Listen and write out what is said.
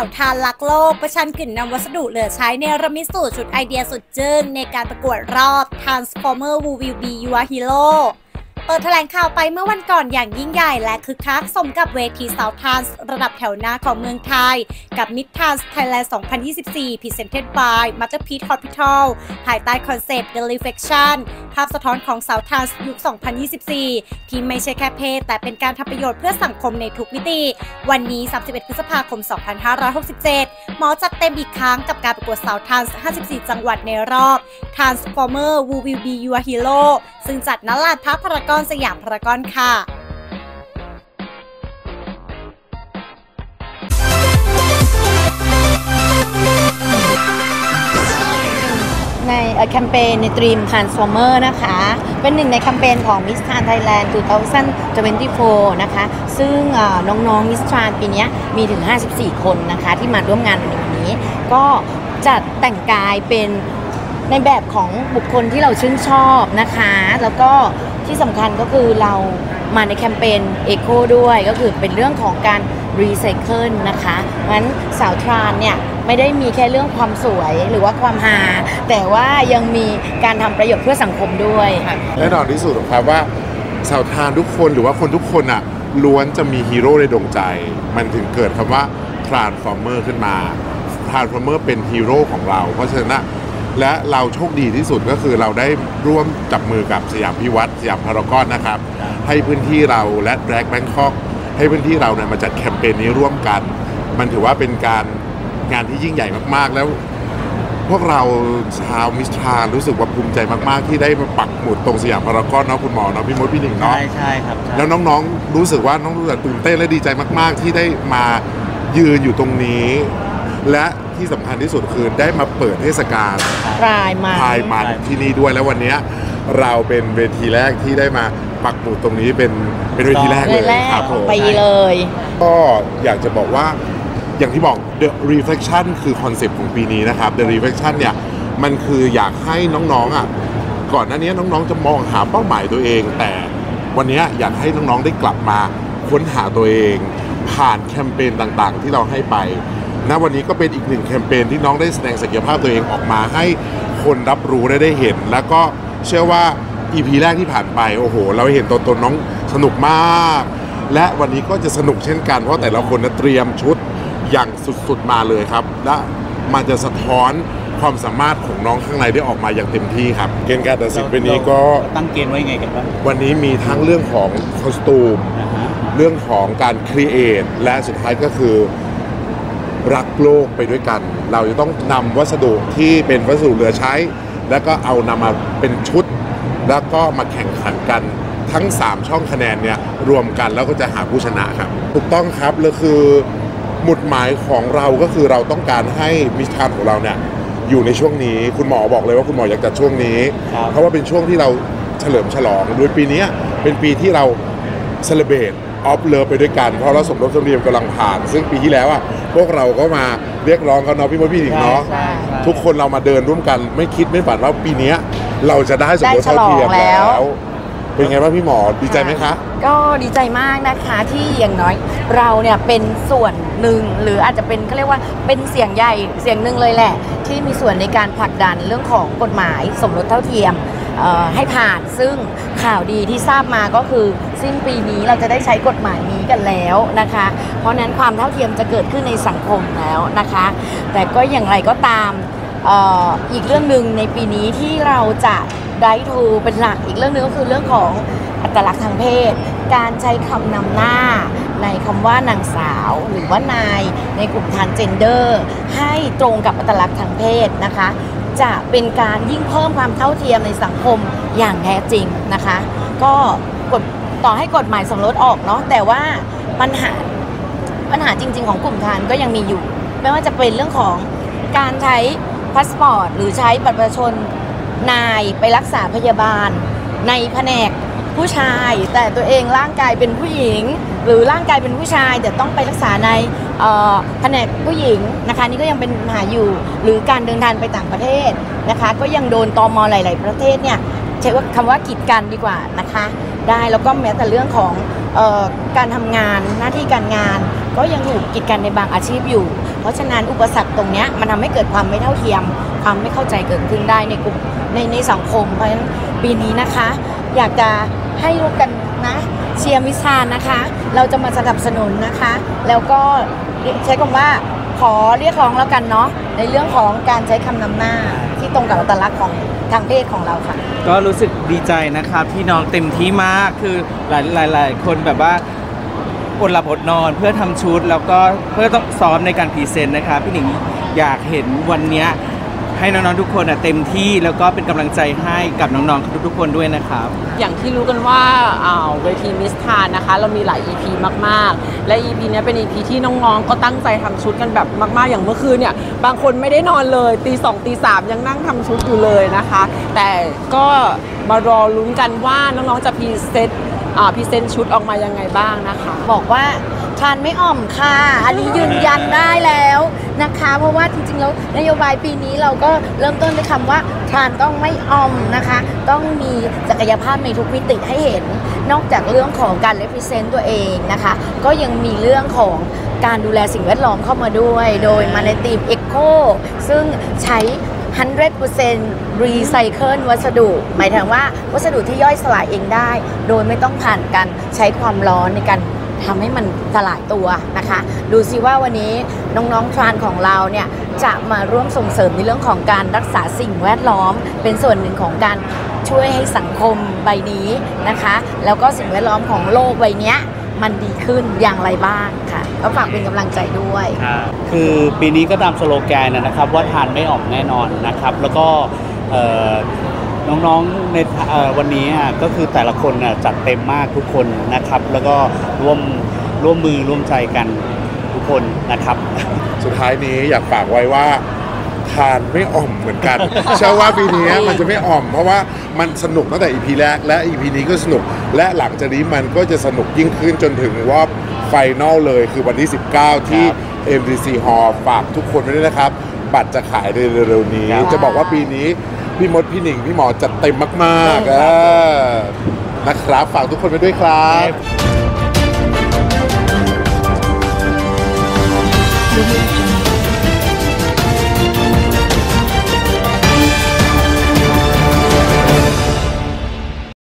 าวทานรักโลกประชันกลิ่นนำวัสดุเหลือใช้ในเนรมิตสูตรชุดไอเดียสุดจึ้งในการประกวดรอบ TRANS FORMER WHO WILL BE YOUR HERO เปิดแถลงข่าวไปเมื่อวันก่อนอย่างยิ่งใหญ่และคึกคักสมกับเวทีสาวทรานส์ระดับแถวหน้าของเมืองไทยกับ Miss Trans Thailand 2024 Presented by Masterpiece Hospital ภายใต้คอนเซปต์ The Reflection ภาพสะท้อนของสาวทรานส์ยุค 2024 ที่ไม่ใช่แค่เพศแต่เป็นการทำประโยชน์เพื่อสังคมในทุกมิติวันนี้ 31 พฤษภาคม 2567 หมอจัดเต็มอีกครั้งกับการประกวดสาวทรานส์ 54 จังหวัดในรอบ TRANS FORMER WHO WILL BE YOUR HERO ซึ่งจัดณลานพารากอนสยามพารากอนค่ะในแคมเปญในทีม Transformer นะคะเป็นหนึ่งในแคมเปญของ Miss Trans Thailand 2024 นะคะซึ่งน้องๆ Miss Trans ปีนี้มีถึง54คนนะคะที่มาร่วมงานในวันนี้ก็จัดแต่งกายเป็นในแบบของบุคคลที่เราชื่นชอบนะคะแล้วก็ที่สำคัญก็คือเรามาในแคมเปญเอโคด้วยก็คือเป็นเรื่องของการรีไซเคิลนะคะงั้นสาวทรานเนี่ยไม่ได้มีแค่เรื่องความสวยหรือว่าความหาแต่ว่ายังมีการทำประโยชน์เพื่อสังคมด้วยแน่นอนที่สุดครับว่าสาวทรานทุกคนหรือว่าคนทุกคนอ่ะล้วนจะมีฮีโร่ในดวงใจมันถึงเกิดคำว่า Transformer ขึ้นมา Transformer เป็นฮีโร่ของเราเพราะฉะนั้นและเราโชคดีที่สุดก็คือเราได้ร่วมจับมือกับสยามพิวรรธน์สยามพารากอนนะครับให้พื้นที่เราและแบล็กแบงคอกให้พื้นที่เราเนี่ยมาจัดแคมเปญนี้ร่วมกันมันถือว่าเป็นการงานที่ยิ่งใหญ่มากๆแล้วพวกเราชาวมิสทรานรู้สึกว่าภูมิใจมากๆที่ได้มาปักหมุดตรงสยามพารากอนเนาะคุณหมอเนาะพี่มดพี่หนิงเนาะใช่ครับแล้วน้องๆรู้สึกว่าน้องรู้สึกตื่นเต้นและดีใจมากๆที่ได้มายืนอยู่ตรงนี้และที่สำคัญที่สุดคือได้มาเปิดเทศกาลพายมันที่นี่ด้วยแล้ววันนี้เราเป็นเวทีแรกที่ได้มาปักหมุดตรงนี้เป็นเวทีแรกเลยครับผมไปเลยก็อยากจะบอกว่าอย่างที่บอก The Reflection คือคอนเซปต์ของปีนี้นะครับ The Reflection เนี่ยมันคืออยากให้น้องๆอ่ะก่อนหน้านี้น้องๆจะมองหาเป้าหมายตัวเองแต่วันนี้อยากให้น้องๆได้กลับมาค้นหาตัวเองผ่านแคมเปญต่างๆที่เราให้ไปณวันนี้ก็เป็นอีกหนึ่งแคมเปญที่น้องได้แสดงศักยภาพตัวเองออกมาให้คนรับรู้ได้เห็นแล้วก็เชื่อว่า EP แรกที่ผ่านไปโอ้โหเราเห็นตัวตนน้องสนุกมากและวันนี้ก็จะสนุกเช่นกันเพราะแต่ละคนเตรียมชุดอย่างสุดๆมาเลยครับและมันจะสะท้อนความสามารถของน้องข้างในได้ออกมาอย่างเต็มที่ครับเกณฑ์การตัดสินวันนี้ก็ตั้งเกณฑ์ไว้ไงกันบ้างวันนี้มีทั้งเรื่องของคอสตูมเรื่องของการครีเอทและสุดท้ายก็คือรักโลกไปด้วยกันเราจะต้องนำวัสดุที่เป็นวัสดุเหลือใช้แล้วก็เอานำมาเป็นชุดแล้วก็มาแข่งขันกันทั้ง3ช่องคะแนนเนี่ยรวมกันแล้วก็จะหาผู้ชนะครับถูกต้องครับแล้วคือหมุดหมายของเราก็คือเราต้องการให้มิชชั่นของเราเนี่ยอยู่ในช่วงนี้คุณหมอบอกเลยว่าคุณหมออยากจัดช่วงนี้เพราะว่าเป็นช่วงที่เราเฉลิมฉลองโดยปีนี้เป็นปีที่เราเซเลเบรตออฟเลิฟไปด้วยกันเพราะเราสมรสเท่าเทียมกำลังผ่านซึ่งปีที่แล้วอ่ะพวกเราก็มาเรียกร้องกันเนาะพี่มดพี่หนิงเนาะทุกคนเรามาเดินร่วมกันไม่คิดไม่ฝันว่าปีนี้เราจะได้สมรสเท่าเทียมแล้วเป็นไงบ้างพี่หมอดีใจไหมคะก็ดีใจมากนะคะที่อย่างน้อยเราเนี่ยเป็นส่วนหนึ่งหรืออาจจะเป็นเขาเรียกว่าเป็นเสียงใหญ่เสียงหนึ่งเลยแหละที่มีส่วนในการผลักดันเรื่องของกฎหมายสมรสเท่าเทียมให้ผ่านซึ่งข่าวดีที่ทราบมาก็คือสิ้นปีนี้เราจะได้ใช้กฎหมายนี้กันแล้วนะคะเพราะนั้นความเท่าเทียมจะเกิดขึ้นในสังคมแล้วนะคะแต่ก็อย่างไรก็ตามอีกเรื่องหนึ่งในปีนี้ที่เราจะได้ดูเป็นหลักอีกเรื่องหนึ่งก็คือเรื่องของอัตลักษณ์ทางเพศการใช้คำนำหน้าในคำว่านางสาวหรือว่านายในกลุ่มทางเจนเดอร์ให้ตรงกับอัตลักษณ์ทางเพศนะคะจะเป็นการยิ่งเพิ่มความเท่าเทียมในสังคมอย่างแท้จริงนะคะก็ต่อให้กฎหมายสมรสออกเนาะแต่ว่าปัญหาจริงๆของกลุ่มทานก็ยังมีอยู่ไม่ว่าจะเป็นเรื่องของการใช้พาสปอร์ตหรือใช้บัตรประชาชนนายไปรักษาพยาบาลในแผนกผู้ชายแต่ตัวเองร่างกายเป็นผู้หญิงหรือร่างกายเป็นผู้ชายแต่ต้องไปรักษาในแผนกผู้หญิงนะคะนี่ก็ยังเป็นปัญหาอยู่หรือการเดินทางไปต่างประเทศนะคะก็ยังโดนตม.หลายๆประเทศเนี่ยใช้คำว่ากีดกันดีกว่านะคะได้แล้วก็แม้แต่เรื่องของการทำงานหน้าที่การงานก็ยังถูกกีดกันในบางอาชีพอยู่ เพราะฉะนั้นอุปสรรคตรงนี้มันทำให้เกิดความไม่เท่าเทียมความไม่เข้าใจเกิดขึ้นได้ในกลุ่มในสังคมเพราะฉะนั้นปีนี้นะคะอยากจะให้รู้กันนะเชียร์มิสทรานส์นะคะเราจะมาสนับสนุนนะคะแล้วก็ใช้คำว่าขอเรียกร้องแล้วกันเนาะในเรื่องของการใช้คำนำหน้าที่ตรงกับอัตลักษณ์ของทางเพศของเราค่ะก็รู้สึกดีใจนะครับที่น้องเต็มที่มากคือหลายคนแบบว่าอดหลับอดนอนเพื่อทำชุดแล้วก็เพื่อต้องซ้อมในการพรีเซนต์นะคะพี่หนิงอยากเห็นวันนี้ให้น้องๆทุกคนเต็มที่แล้วก็เป็นกำลังใจให้กับน้องๆทุกๆคนด้วยนะครับอย่างที่รู้กันว่าเวทีมิสทรานส์นะคะเรามีหลาย EP มากๆและ EP นี้เป็น EP ที่น้องๆก็ตั้งใจทำชุดกันแบบมากๆอย่างเมื่อคืนเนี่ยบางคนไม่ได้นอนเลยตีสองตีสามยังนั่งทำชุดอยู่เลยนะคะแต่ก็มารอลุ้นกันว่าน้องๆจะพรีเซนต์ชุดออกมายังไงบ้างนะคะบอกว่าทานไม่อ่อมค่ะอันนี้ยืนยันได้แล้วนะคะเพราะว่าจริงๆแล้วนโยบายปีนี้เราก็เริ่มต้นด้วยคำว่าทานต้องไม่อ่อมนะคะต้องมีศักยภาพในทุกมิติให้เห็นนอกจากเรื่องของการ represent ตัวเองนะคะก็ยังมีเรื่องของการดูแลสิ่งแวดล้อมเข้ามาด้วยโดยมาในทีม Eco ซึ่งใช้ 100% recycle วัสดุหมายถึงว่าวัสดุที่ย่อยสลายเองได้โดยไม่ต้องผ่านการใช้ความร้อนในการทำให้มันสลายตัวนะคะดูซิว่าวันนี้น้องๆทรานของเราเนี่ยจะมาร่วมส่งเสริมในเรื่องของการรักษาสิ่งแวดล้อมเป็นส่วนหนึ่งของการช่วยให้สังคมใบนี้นะคะแล้วก็สิ่งแวดล้อมของโลกใบนี้มันดีขึ้นอย่างไรบ้างค่ะก็ฝากเป็นกำลังใจด้วยคือปีนี้ก็ตามสโลแกนนะครับว่าทานไม่ออกแน่นอนนะครับแล้วก็น้องๆในวันนี้ก็คือแต่ละคนจัดเต็มมากทุกคนนะครับแล้วก็ร่วมมือร่วมใจกันทุกคนนะครับสุดท้ายนี้อยากฝากไว้ว่าทานไม่อ่อมเหมือนกันเชื่อว่าปีนี้มันจะไม่อ่อมเพราะว่ามันสนุกตั้งแต่ EP แรกและ EP นี้ก็สนุกและหลังจากนี้มันก็จะสนุกยิ่งขึ้นจนถึงรอบไฟนอลเลยคือวันที่19ที่ MC Hall ฝากทุกคนไว้ด้วยนะครับบัตรจะขายเร็วๆนี้จะบอกว่าปีนี้พี่มดพี่หนิงพี่หมอจัดเต็มมากๆนะครับฝากทุกคนไปด้วยครับ